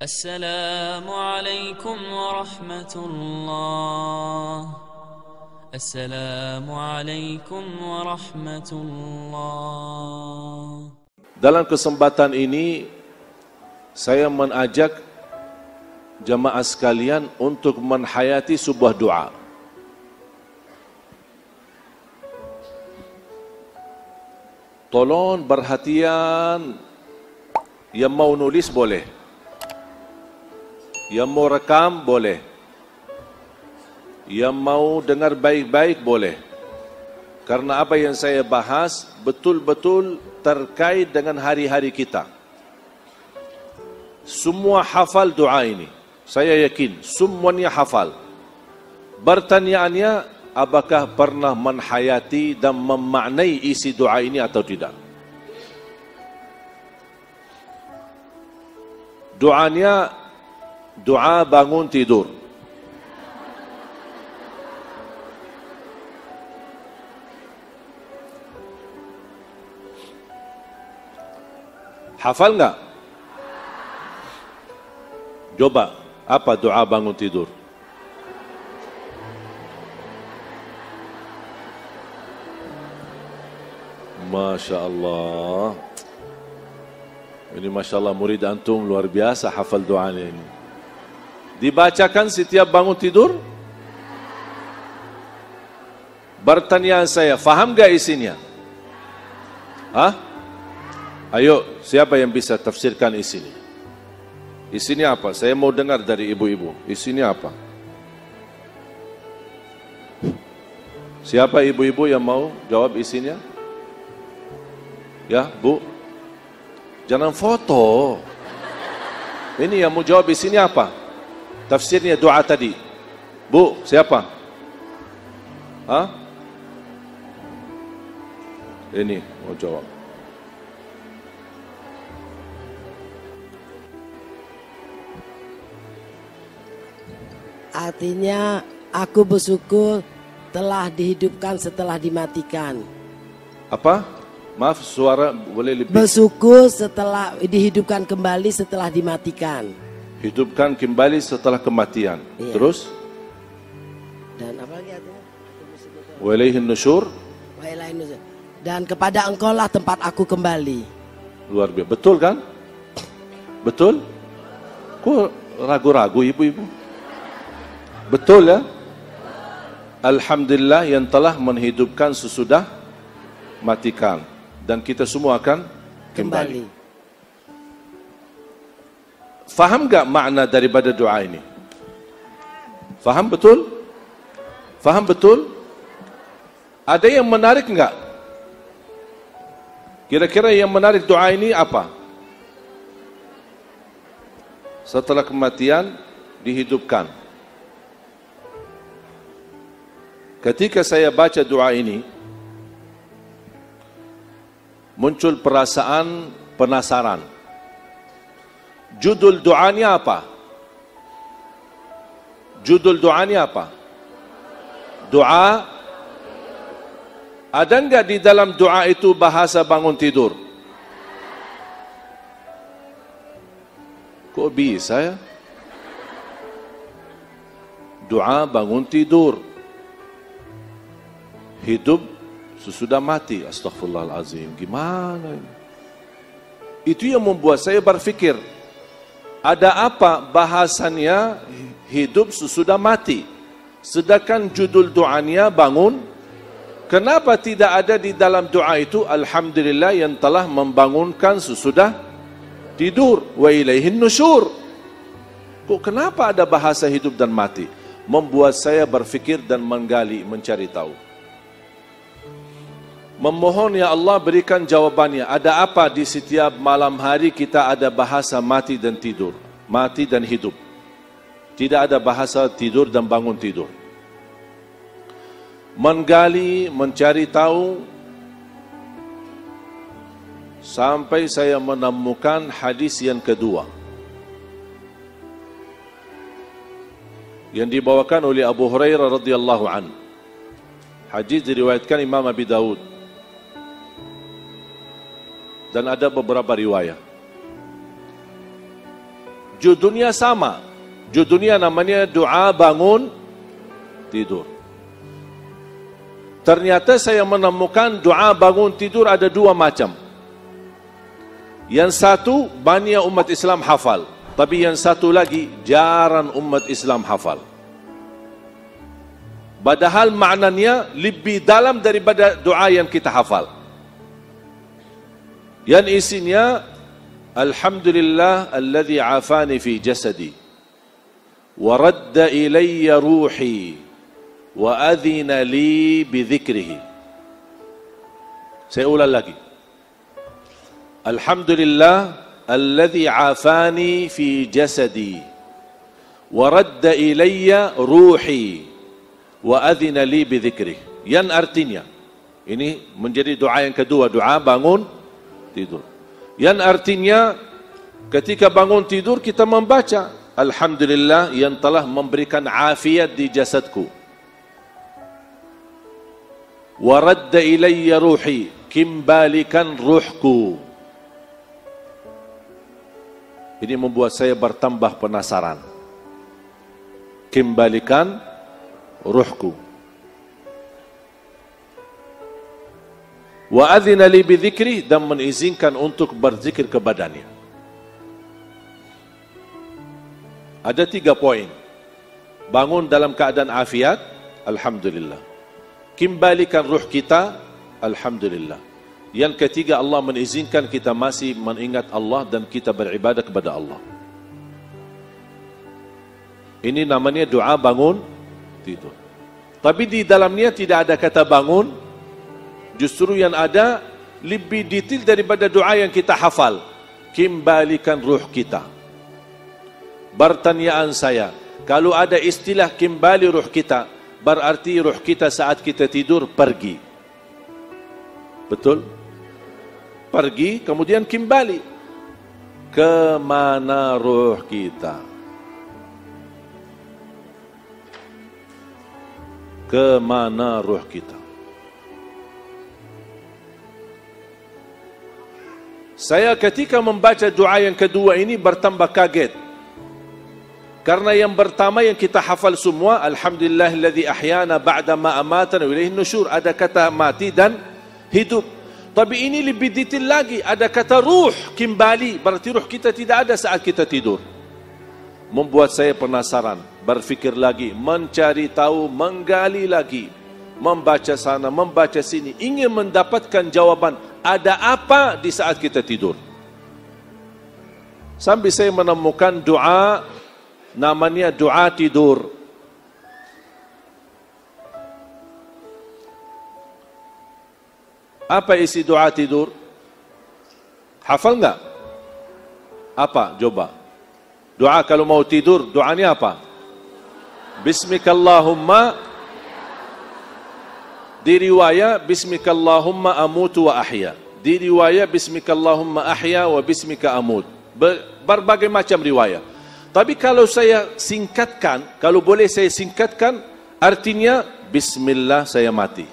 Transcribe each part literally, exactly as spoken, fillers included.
Assalamualaikum warahmatullahi. Assalamualaikum warahmatullahi. Dalam kesempatan ini saya mengajak jemaah sekalian untuk menghayati sebuah doa. Tolong perhatian, yang mau nulis boleh, yang mau rekam boleh, yang mau dengar baik-baik boleh. Karena apa yang saya bahas betul-betul terkait dengan hari-hari kita. Semua hafal doa ini. Saya yakin semuanya hafal. Pertanyaannya, apakah pernah menghayati dan memaknai isi doa ini atau tidak? Doanya doa bangun tidur. Hafal enggak? Coba, apa doa bangun tidur? Masya Allah. Ini Masya Allah, murid antum luar biasa hafal doanya ini. Dibacakan setiap bangun tidur? Bertanya saya, faham enggak isinya? Hah? Ayo, siapa yang bisa tafsirkan isinya? Isinya apa? Saya mau dengar dari ibu-ibu. Isinya apa? Siapa ibu-ibu yang mau jawab isinya? Ya, Bu. Jangan foto. Ini yang mau jawab isinya apa? Tafsirnya doa tadi. Bu, siapa? Hah? Ini mau jawab. Artinya aku bersyukur telah dihidupkan setelah dimatikan. Apa? Maaf, suara boleh lebih. Bersyukur setelah dihidupkan kembali setelah dimatikan. Hidupkan kembali setelah kematian. Iya. Terus? Dan apa lagi artinya? Wa ilaihin nusyur. Wa ilaihin nusyur. Dan kepada engkau lah tempat aku kembali. Luar biasa. Betul kan? Betul? Kok ragu-ragu ibu-ibu? Betul ya? Alhamdulillah yang telah menghidupkan sesudah matikan. Dan kita semua akan kembali. kembali. Faham gak makna daripada doa ini? Faham betul? Faham betul? Ada yang menarik gak? Kira-kira yang menarik doa ini apa? Setelah kematian dihidupkan. Ketika saya baca doa ini, muncul perasaan penasaran. Judul doanya apa? Judul doanya apa? Doa. Ada enggak di dalam doa itu bahasa bangun tidur? Kok bisa ya? Doa bangun tidur. Hidup sesudah mati. Astaghfirullahaladzim. Gimana ini? Itu yang membuat saya berpikir, ada apa bahasannya hidup sesudah mati, sedangkan judul doanya bangun. Kenapa tidak ada di dalam doa itu alhamdulillah yang telah membangunkan sesudah tidur, wa ilaihin nusyur? Kok kenapa ada bahasa hidup dan mati? Membuat saya berpikir dan menggali, mencari tahu. Memohon ya Allah berikan jawabannya. Ada apa di setiap malam hari kita ada bahasa mati dan tidur, mati dan hidup. Tidak ada bahasa tidur dan bangun tidur. Menggali, mencari tahu, sampai saya menemukan hadis yang kedua yang dibawakan oleh Abu Hurairah radhiyallahu anhu. Hadis diriwayatkan Imam Abi Dawud. Dan ada beberapa riwayat. Judulnya sama. Judulnya namanya doa bangun tidur. Ternyata saya menemukan doa bangun tidur ada dua macam. Yang satu banyak umat Islam hafal, tapi yang satu lagi jarang umat Islam hafal. Padahal maknanya lebih dalam daripada doa yang kita hafal. Yang isinya Alhamdulillah alladhi afani fi jasadi ورد إلي روحي وأذن لي بذكره. Saya ulang lagi. Alhamdulillah alladhi afani fi jasadi ورد إلي روحي وأذن لي بذكره. Yang artinya, ini menjadi doa yang kedua, doa bangun tidur. Yang artinya ketika bangun tidur kita membaca Alhamdulillah yang telah memberikan afiat di jasadku. Wa radda ilayya ruhi, kembalikan ruhku. Ini membuat saya bertambah penasaran. Kembalikan ruhku. Wa adzina li bidzikri, dan mengizinkan untuk berzikir kepadanya. Ada tiga poin. Bangun dalam keadaan afiat, Alhamdulillah. Kembalikan ruh kita, Alhamdulillah. Yang ketiga, Allah mengizinkan kita masih mengingat Allah dan kita beribadah kepada Allah. Ini namanya doa bangun tidur. Tapi di dalamnya tidak ada kata bangun. Justru yang ada lebih detail daripada doa yang kita hafal. Kembalikan ruh kita. Pertanyaan saya, kalau ada istilah kembali ruh kita, berarti ruh kita saat kita tidur pergi. Betul? Pergi, kemudian kembali. Kemana ruh kita? Kemana ruh kita? Saya ketika membaca doa yang kedua ini bertambah kaget. Karena yang pertama yang kita hafal semua, Alhamdulillahilladzi ahyana ba'da ma amatana wa ilaihin nusyur, ada kata mati dan hidup. Tapi ini lebih detail lagi, ada kata ruh kembali, berarti ruh kita tidak ada saat kita tidur. Membuat saya penasaran, berfikir lagi, mencari tahu, menggali lagi, membaca sana, membaca sini, ingin mendapatkan jawaban, ada apa di saat kita tidur. Sampai saya menemukan doa namanya doa tidur. Apa isi doa tidur? Hafal enggak? Apa? Coba. Doa kalau mau tidur, doanya apa? Bismikallahumma, di riwayat Bismikallahumma amutu wa ahya, di riwayat Bismikallahumma ahya wa bismika amut. Berbagai macam riwayat. Tapi kalau saya singkatkan, kalau boleh saya singkatkan, artinya Bismillah saya mati.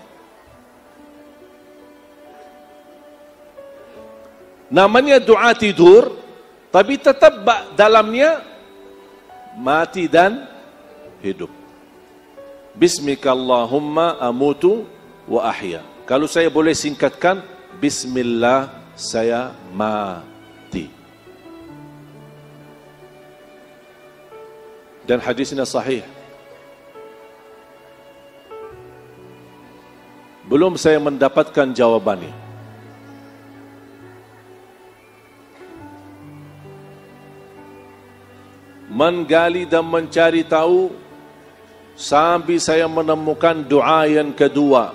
Namanya doa tidur, tapi tetap dalamnya mati dan hidup. Bismikallahumma amutu wa ahya. Kalau saya boleh singkatkan, Bismillah saya mati. Dan hadisnya sahih. Belum saya mendapatkan jawabannya. Menggali dan mencari tahu sampai saya menemukan doa yang kedua.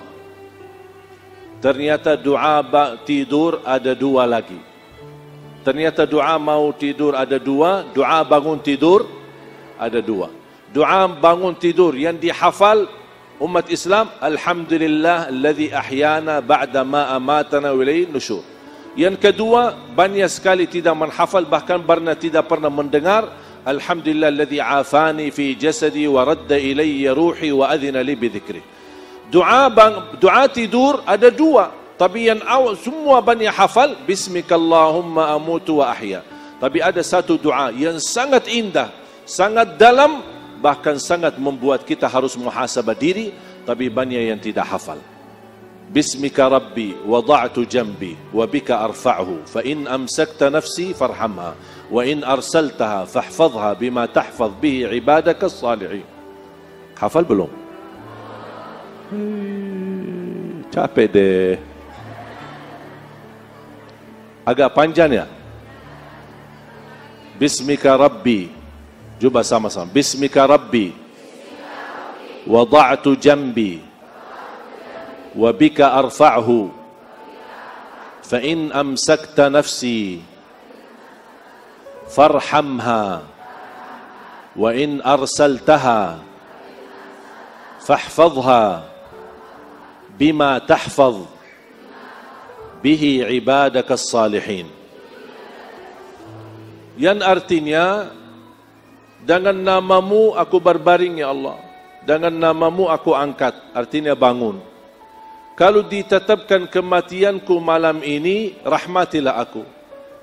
Ternyata doa tidur ada dua lagi. Ternyata doa mau tidur ada dua, doa bangun tidur ada dua. Doa bangun tidur yang dihafal umat Islam, Alhamdulillah alladhi ahyana ba'da ma amatana wa ilayhin nusyur. Yang kedua, banyak sekali tidak menghafal, bahkan pernah tidak pernah mendengar Alhamdulillah alladhi afani fi jasadi wa radda ilayya ruhi wa adhina li bidhikri. Doa bang, doa tidur ada dua, tapi yang awal semua banyak hafal Bismikallahumma amutu wa ahya. Tapi ada satu doa yang sangat indah, sangat dalam, bahkan sangat membuat kita harus muhasabah diri, tapi banyak yang tidak hafal. Bismika Rabbi wada'tu jambi wa bika arfa'hu fa in amsakta nafsi farhamha wa in arsaltaha fahfadhha bima tahfadh bihi ibadaka as-salihin. Hafal belum? Hmm, capek deh. Agak panjang ya? Bismika Rabbi. Coba sama-sama. Bismika Rabbi wada'tu jambi وَبِكَ أَرْفَعْهُ فَإِنْ أَمْسَكْتَ نَفْسِي فَارْحَمْهَا وَإِنْ أَرْسَلْتَهَا فَاحْفَظْهَا بِمَا تَحْفَظْ بِهِ عِبَادَكَ الصَّالِحِينَ. Yang artinya, dengan namamu aku berbaring ya Allah, dengan namamu aku angkat, artinya bangun. Kalau ditetapkan kematianku malam ini, rahmatilah aku.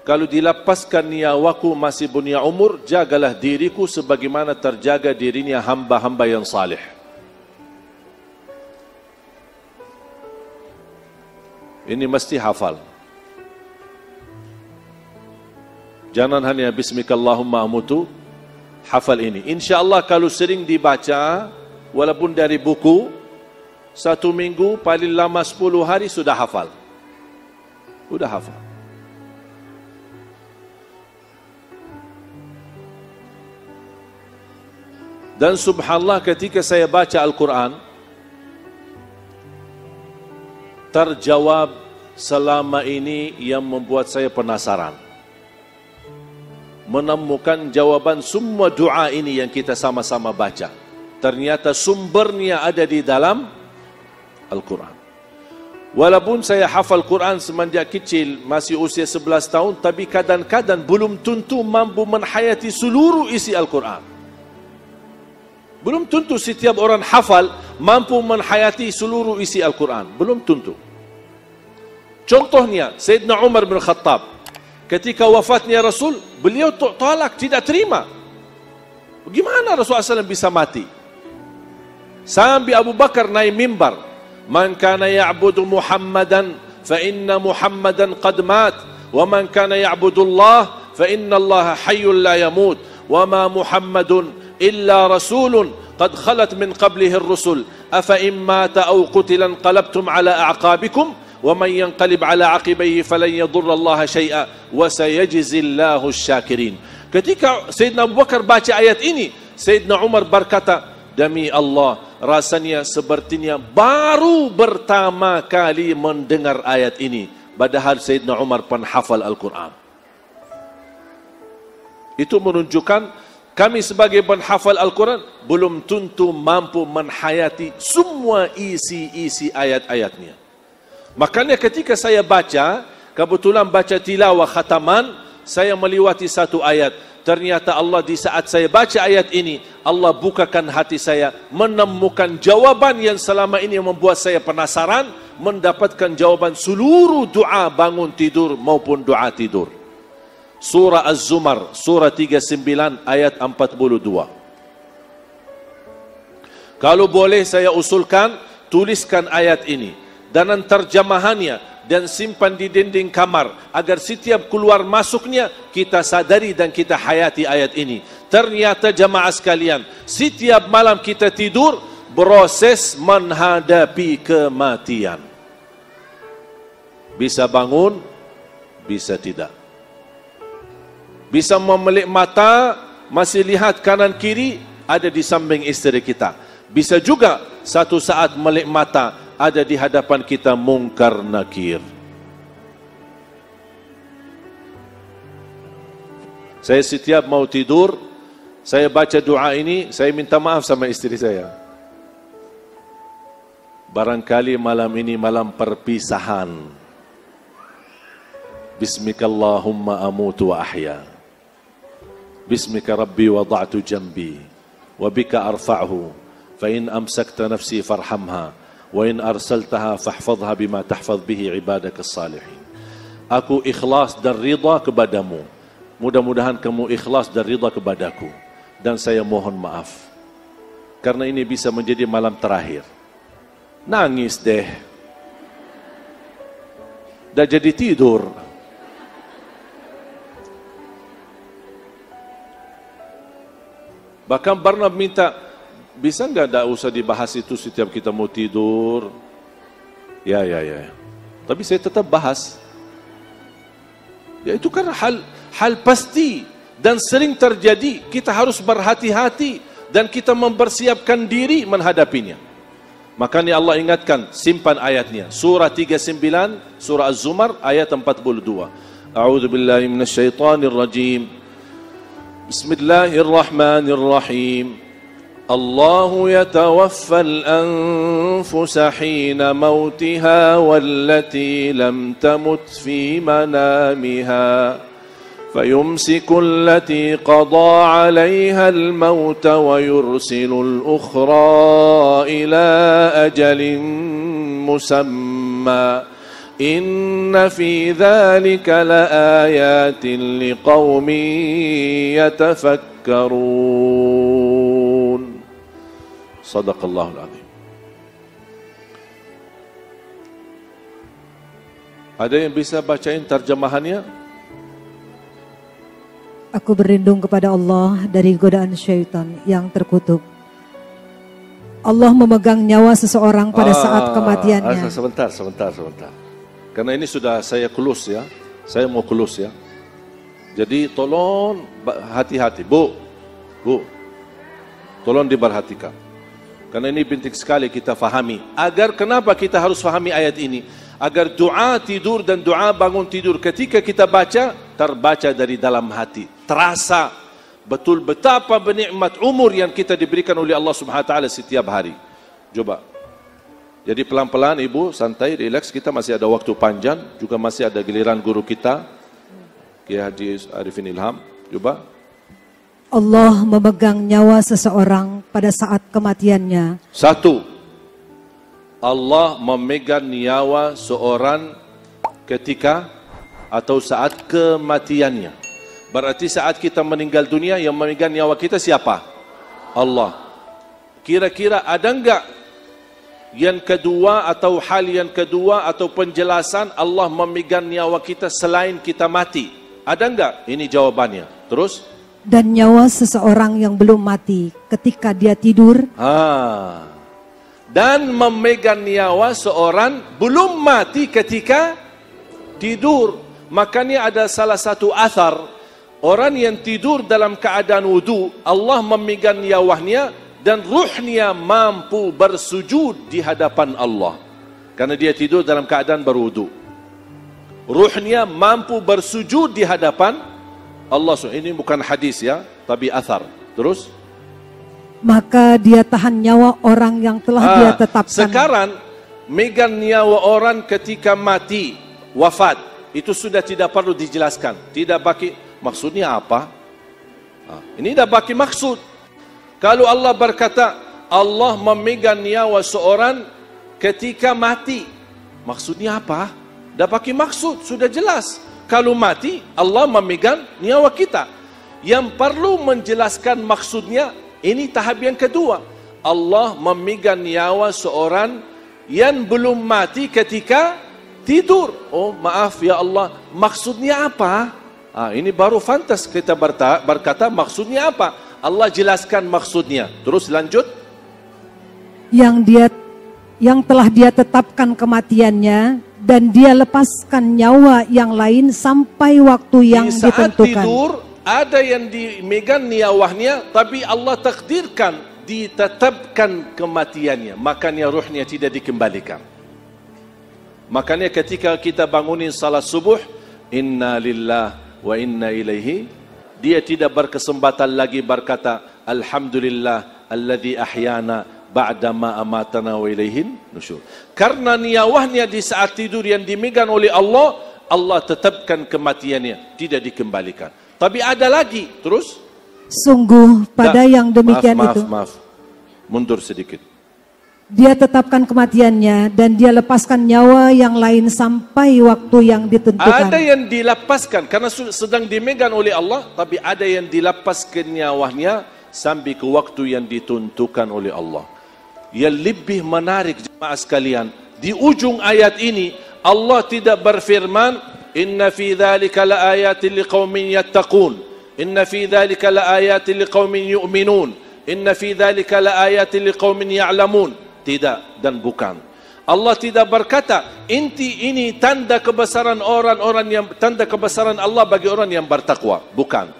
Kalau dilepaskan nyawaku masih punya umur, jagalah diriku sebagaimana terjaga dirinya hamba-hamba yang saleh. Ini mesti hafal. Jangan hanya bismikallahumma amutu, hafal ini. InsyaAllah kalau sering dibaca, walaupun dari buku, satu minggu paling lama sepuluh hari sudah hafal. Sudah hafal. Dan subhanallah ketika saya baca Al-Quran, terjawab selama ini yang membuat saya penasaran. Menemukan jawaban semua doa ini yang kita sama-sama baca. Ternyata sumbernya ada di dalam Al-Quran. Walaupun saya hafal Quran semenjak kecil, masih usia sebelas tahun, tapi kadang-kadang belum tentu mampu menghayati seluruh isi Al-Quran. Belum tentu setiap orang hafal mampu menghayati seluruh isi Al-Quran. Belum tentu. Contohnya Sayyidina Umar bin Khattab, ketika wafatnya Rasul, beliau tolak, tidak terima. Bagaimana Rasulullah sallallahu alaihi wasallam bisa mati? Sampai Abu Bakar naik mimbar, man kana ya'budu Muhammadan fa inna Muhammadan qad mat wa man kana ya'budu Allah fa inna Allah hayyun la yamut wa ma Muhammadun illa rasulun qad khalat min qablihi ar-rusul afa imma ta aw qutilan qalabtum ala a'qabikum wa man yanqalib ala aqibayhi falan yadurra Allah shay'a wa sayajzi Allahu asy-syakirin. Ketika Sayyidina Abu Bakar baca ayat ini, Sayyidina Umar berkata, demi Allah, rasanya sepertinya baru pertama kali mendengar ayat ini. Padahal Sayyidina Umar penghafal Al-Quran. Itu menunjukkan kami sebagai penghafal Al-Quran belum tentu mampu menghayati semua isi-isi ayat-ayatnya. Makanya ketika saya baca, kebetulan baca tilawah khataman, saya melewati satu ayat. Ternyata Allah di saat saya baca ayat ini, Allah bukakan hati saya, menemukan jawaban yang selama ini membuat saya penasaran, mendapatkan jawaban seluruh doa bangun tidur maupun doa tidur. Surah Az-Zumar, surah tiga puluh sembilan ayat empat puluh dua. Kalau boleh saya usulkan, tuliskan ayat ini dan terjemahannya, dan simpan di dinding kamar agar setiap keluar masuknya kita sadari dan kita hayati ayat ini. Ternyata jamaah sekalian, setiap malam kita tidur proses menghadapi kematian. Bisa bangun, bisa tidak. Bisa memelek mata, masih lihat kanan kiri ada di samping istri kita. Bisa juga satu saat melek mata, ada di hadapan kita mungkar nakir. Saya setiap mau tidur, saya baca doa ini, saya minta maaf sama istri saya. Barangkali malam ini malam perpisahan. Bismikallahumma amutu wa ahya. Bismika Rabbi wada'tu jambi wa bika arfa'hu fa in amsakta nafsi farhamha. Wa in arsaltaha fahfadhha bima tahfadh bihi ibadaka as-salihin. Aku ikhlas dan rida kepadamu. Mudah-mudahan kamu ikhlas dan ridha kepadaku. Dan saya mohon maaf. Karena ini bisa menjadi malam terakhir. Nangis deh. Dah jadi tidur. Bahkan pernah minta, bisa enggak enggak usah dibahas itu setiap kita mau tidur. Ya, ya, ya. Tapi saya tetap bahas. Ya itu kan hal hal pasti dan sering terjadi. Kita harus berhati-hati dan kita mempersiapkan diri menghadapinya. Makanya Allah ingatkan, simpan ayatnya. Surah tiga puluh sembilan, Surah Az-Zumar ayat empat puluh dua. A'udzubillahi minasyaitonirrajim. Bismillahirrahmanirrahim. Allahu yatawaffal anfusa hina mautiha wallati lam tamut fi manamiha. فيمسك التي قضى عليها الموت ويرسل الأخرى إلى أجل مسمى إن في ذلك لآيات لقوم يتفكرون صدق الله العظيم. Ada yang bisa bacain terjemahannya? Aku berlindung kepada Allah dari godaan syaitan yang terkutuk. Allah memegang nyawa seseorang pada ah, saat kematiannya. Ah, sebentar, sebentar, sebentar. Karena ini sudah saya close ya. Saya mau close ya. Jadi tolong hati-hati. Bu, bu. Tolong diperhatikan. Karena ini penting sekali kita fahami. Agar kenapa kita harus fahami ayat ini? Agar doa tidur dan doa bangun tidur ketika kita baca, terbaca dari dalam hati. Terasa betul betapa nikmat umur yang kita diberikan oleh Allah Subhanahu wa taala setiap hari. Coba. Jadi pelan-pelan Ibu, santai, relax, kita masih ada waktu panjang, juga masih ada giliran guru kita Kiai Haji Arifin Ilham. Coba. Allah memegang nyawa seseorang pada saat kematiannya. Satu. Allah memegang nyawa seorang ketika atau saat kematiannya. Berarti saat kita meninggal dunia yang memegang nyawa kita siapa? Allah. Kira-kira ada enggak yang kedua atau hal yang kedua atau penjelasan Allah memegang nyawa kita selain kita mati? Ada enggak? Ini jawabannya. Terus? Dan nyawa seseorang yang belum mati ketika dia tidur. Ah. Dan memegang nyawa seorang belum mati ketika tidur. Makanya ada salah satu athar, orang yang tidur dalam keadaan wudu, Allah memegang nyawahnya dan ruhnya mampu bersujud di hadapan Allah. Karena dia tidur dalam keadaan berwudu. Ruhnya mampu bersujud di hadapan Allah. Ini bukan hadis ya, tapi athar. Terus? Maka dia tahan nyawa orang yang telah ah, dia tetapkan. Sekarang, megang nyawa orang ketika mati, wafat. Itu sudah tidak perlu dijelaskan. Tidak bagi, maksudnya apa? Ini tidak bagi maksud. Kalau Allah berkata, Allah memegang nyawa seorang ketika mati. Maksudnya apa? Tidak bagi maksud, sudah jelas. Kalau mati, Allah memegang nyawa kita. Yang perlu menjelaskan maksudnya, ini tahap yang kedua. Allah memegang nyawa seorang yang belum mati ketika tidur. Oh maaf ya Allah, maksudnya apa? Ah, ini baru fantas kita berta, berkata maksudnya apa? Allah jelaskan maksudnya. Terus lanjut. Yang dia, yang telah dia tetapkan kematiannya dan dia lepaskan nyawa yang lain sampai waktu yang ditentukan. Di saat ditentukan. Tidur ada yang dimegang nyawahnya, tapi Allah takdirkan ditetapkan kematiannya. Makanya ruhnya tidak dikembalikan. Makanya ketika kita bangunin salat subuh, inna lillah wa inna ilaihi, dia tidak berkesempatan lagi berkata, alhamdulillah alladzi ahyana ba'dama amatana wa ilaihin nusyur. Karena nyawahnya di saat tidur yang dimegang oleh Allah, Allah tetapkan kematiannya, tidak dikembalikan. Tapi ada lagi, terus? Sungguh pada nah, yang demikian maaf, itu. Maaf, maaf, maaf. Mundur sedikit. Dia tetapkan kematiannya dan dia lepaskan nyawa yang lain sampai waktu yang ditentukan. Ada yang dilepaskan karena sedang dimegang oleh Allah, tapi ada yang dilepaskan nyawanya sampai ke waktu yang ditentukan oleh Allah. Yang lebih menarik jemaah sekalian, di ujung ayat ini Allah tidak berfirman inna fi dzalika laayatil liqaumin yattaqun, inna fi dzalika laayatil liqaumin yu'minun, inna fi dzalika laayatil liqaumin ya'lamun. Tidak dan bukan. Allah tidak berkata inti ini tanda kebesaran orang-orang yang tanda kebesaran Allah bagi orang yang bertakwa. Bukan.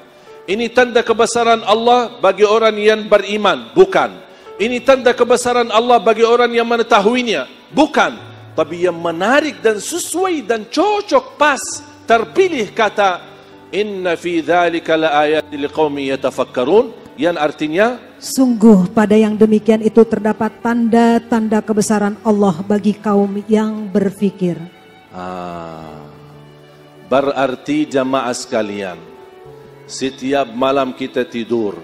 Ini tanda kebesaran Allah bagi orang yang beriman. Bukan. Ini tanda kebesaran Allah bagi orang yang mengetahuinya. Bukan. Tapi yang menarik dan sesuai dan cocok pas terpilih kata inna fi dzalika laayatil liqaumin yatafakkarun, yang artinya sungguh pada yang demikian itu terdapat tanda-tanda kebesaran Allah bagi kaum yang berfikir. Ah, berarti jamaah sekalian, setiap malam kita tidur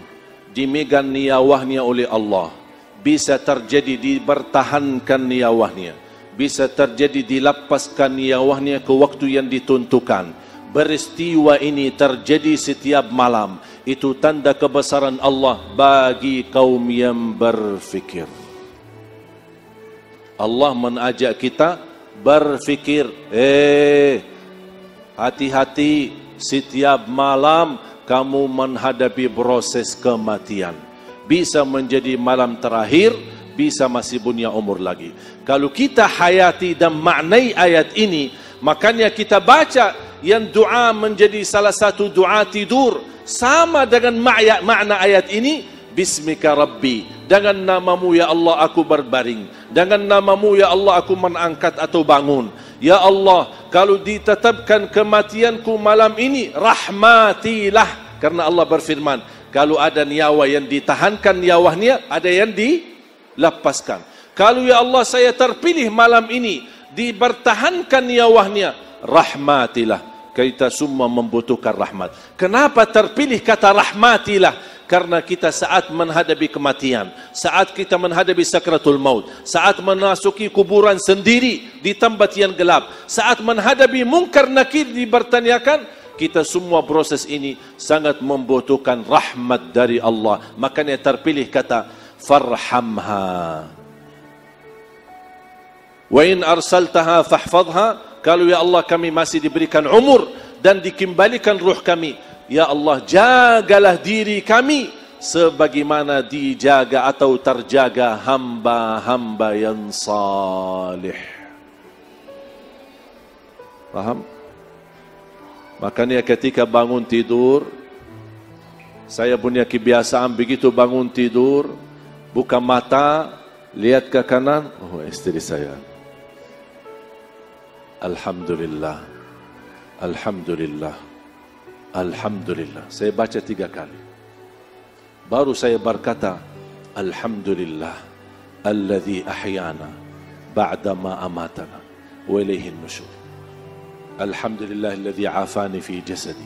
dimegang niyawahnya oleh Allah. Bisa terjadi dipertahankan niyawahnya, bisa terjadi dilapaskan niyawahnya ke waktu yang ditentukan. Peristiwa ini terjadi setiap malam. Itu tanda kebesaran Allah bagi kaum yang berfikir. Allah mengajak kita berfikir. Eh, hati-hati setiap malam kamu menghadapi proses kematian. Bisa menjadi malam terakhir, bisa masih punya umur lagi. Kalau kita hayati dan maknai ayat ini, makanya kita baca yang doa menjadi salah satu doa tidur sama dengan makna ayat ini. Bismika Rabbi, dengan namamu ya Allah aku berbaring, dengan namamu ya Allah aku mengangkat atau bangun. Ya Allah, kalau ditetapkan kematianku malam ini rahmatilah, karena Allah berfirman kalau ada nyawa yang ditahankan nyawanya, ada yang dilepaskan. Kalau ya Allah saya terpilih malam ini dipertahankan nyawanya, rahmatilah. Kita semua membutuhkan rahmat. Kenapa terpilih kata rahmatilah? Karena kita saat menghadapi kematian, saat kita menghadapi sakratul maut, saat menasuki kuburan sendiri di tempat yang gelap, saat menghadapi mungkar nakir dipertanyakan, kita semua proses ini sangat membutuhkan rahmat dari Allah. Makanya terpilih kata farhamha. Wa in arsaltaha fahfadha. Kalau ya Allah kami masih diberikan umur dan dikembalikan ruh kami, ya Allah jagalah diri kami sebagaimana dijaga atau terjaga hamba-hamba yang salih. Paham? Makanya ketika bangun tidur, saya punya kebiasaan begitu bangun tidur, buka mata, lihat ke kanan, oh istri saya. Alhamdulillah, Alhamdulillah, Alhamdulillah. Saya baca tiga kali. Baru saya berkata, Alhamdulillah, alladhi ahyana, ba'dama amatana, wa ilayhin nushur. Alhamdulillah, alladhi afani fi jasadi,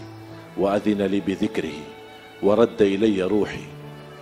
wa adhina li bidhikrihi, wa radda ilayya ruhi.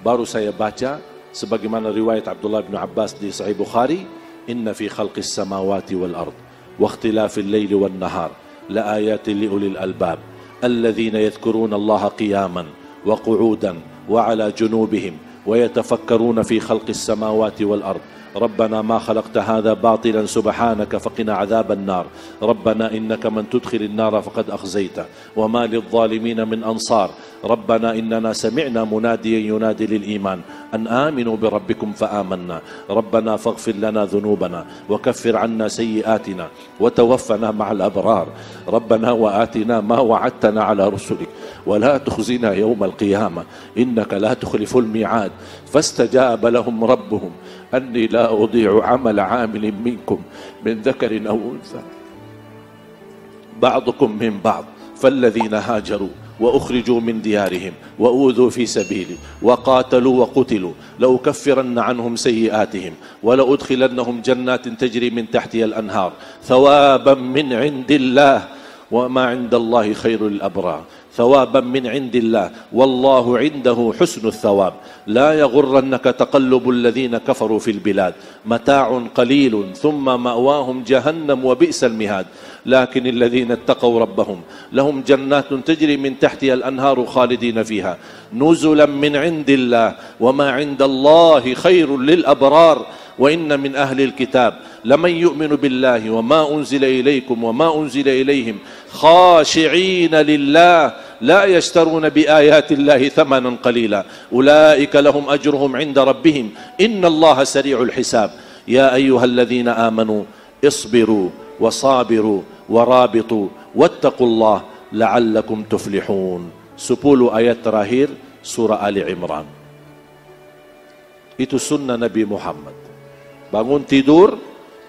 Baru saya baca, sebagaimana riwayat Abdullah bin Abbas di Sahih Bukhari, inna fi khalqis samawati wal ard واختلاف الليل والنهار لآيات لأولي الألباب الذين يذكرون الله قياما وقعودا وعلى جنوبهم ويتفكرون في خلق السماوات والأرض ربنا ما خلقت هذا باطلا سبحانك فقنا عذاب النار ربنا إنك من تدخل النار فقد أخزيته وما للظالمين من أنصار ربنا إننا سمعنا مناديا ينادي للإيمان أن آمنوا بربكم فآمنا ربنا فاغفر لنا ذنوبنا وكفر عنا سيئاتنا وتوفنا مع الأبرار ربنا وآتنا ما وعدتنا على رسلك ولا تخزنا يوم القيامة إنك لا تخلف الميعاد فاستجاب لهم ربهم أني لا أضيع عمل عامل منكم من ذكر أو أنثى بعضكم من بعض فالذين هاجروا وأخرجوا من ديارهم وأوذوا في سبيلي وقاتلوا وقتلوا لأكفرن عنهم سيئاتهم ولأدخلنهم جنات تجري من تحتها الأنهار ثوابا من عند الله wa ma 'indallahi khairul abrar thawaban min 'indillah wallahu 'indahu husnul thawab la yaghurrannaka taqallubul ladzina kafaru fil bilad mata'un qalilun thumma ma'wahum jahannam wa bi'sal mihad lakin alladhina ittaqaw rabbahum lahum jannatun tajri min tahtiha al-anharu khalidina fiha nuzulan min 'indillah wa ma 'indallahi khairul lil abrar wa inna min ahlil kitab laman yu'minu billahi wa ma unzila ilaykum wa ma unzila ilayhim khashi'ina lillah la yashtaruna bi ayati llahi thamanan qalila ulaika lahum ajruhum 'inda rabbihim innallaha sari'ul hisab ya ayyuhalladhina amanu isbiru wa sabiru wa rabitu wattaqullaha la'allakum tuflihun. Sepuluh ayat terakhir surah Ali Imran itu sunnah Nabi Muhammad. Bangun tidur,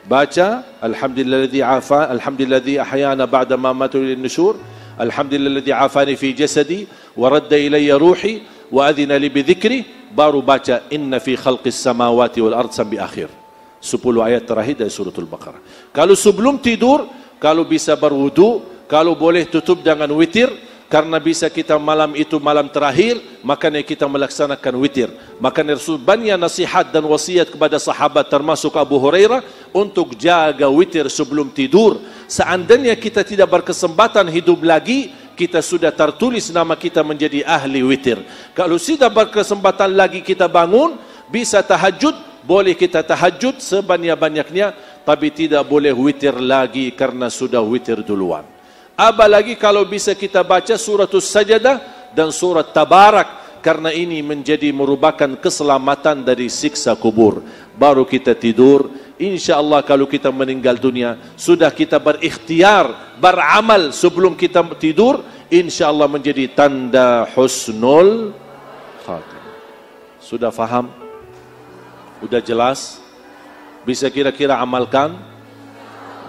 baca alhamdulillahilladzi afa, alhamdulillahilladzi ahyana ba'da ma matu lin nushur, alhamdulillahilladzi afani fi jasadi wa radda ilayya ruhi wa adhina li bi dzikri, baru baca inna fi khalqis samawati wal ardh sambi akhir. sepuluh ayat terakhir dari suratul Baqarah. Kalau sebelum tidur, kalau bisa berwudu, kalau boleh tutup dengan witir, karena bisa kita malam itu malam terakhir, makanya kita melaksanakan witir. Makanya Rasul banyak nasihat dan wasiat kepada sahabat termasuk Abu Hurairah untuk jaga witir sebelum tidur. Seandainya kita tidak berkesempatan hidup lagi, kita sudah tertulis nama kita menjadi ahli witir. Kalau tidak berkesempatan lagi kita bangun, bisa tahajud, boleh kita tahajud sebanyak-banyaknya, tapi tidak boleh witir lagi karena sudah witir duluan. Apalagi kalau bisa kita baca Suratus Sajadah dan Surat Tabarak, karena ini menjadi merupakan keselamatan dari siksa kubur. Baru kita tidur, insya Allah kalau kita meninggal dunia sudah kita berikhtiar, beramal sebelum kita tidur, insya Allah menjadi tanda husnul khatimah. Sudah faham? Sudah jelas? Bisa kira-kira amalkan?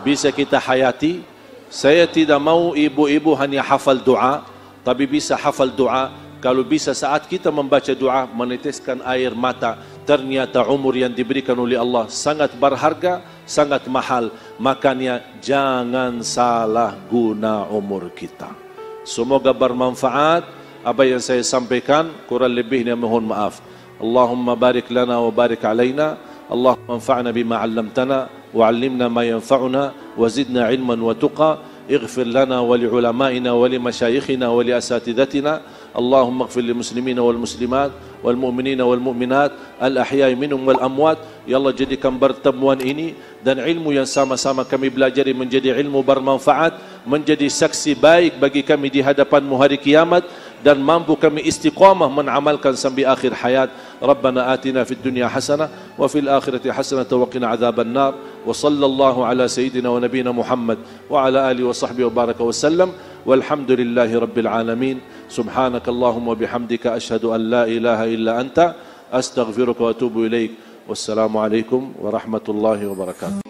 Bisa kita hayati? Saya tidak mau ibu-ibu hanya hafal doa, tapi bisa hafal doa. Kalau bisa saat kita membaca doa meneteskan air mata, ternyata umur yang diberikan oleh Allah sangat berharga, sangat mahal. Makanya jangan salah guna umur kita. Semoga bermanfaat apa yang saya sampaikan. Kurang lebihnya mohon maaf. Allahumma barik lana wa barik alaina. Allahumma anfa'na bima 'allamtana وعلمنا ما ينفعنا وزدنا علما وتقى اغفر لنا ولعلمائنا ولمشايخنا ولأساتذتنا اللهم اغفر للمسلمين والمسلمات والمؤمنين والمؤمنات الأحياء منهم والأموات. Ya Allah, jadikan pertemuan ini dan ilmu yang sama-sama kami belajari menjadi ilmu bermanfaat, menjadi saksi baik bagi kami di hadapan-Mu hari kiamat, dan mampu kami istiqamah menamalkan sampai akhir hayat. Rabbana atina fid dunya hasanah wa fil akhirati hasanah wa qina adzaban nar. Wa sallallahu ala sayyidina wa nabiyina Muhammad wa ala alihi wa sahbihi wa baraka wa sallam. Walhamdulillahi rabbil alamin. Subhanakallahumma bihamdika ashhadu an la ilaha illa anta astaghfiruka wa atubu ilaik. Wassalamualaikum warahmatullahi wabarakatuh.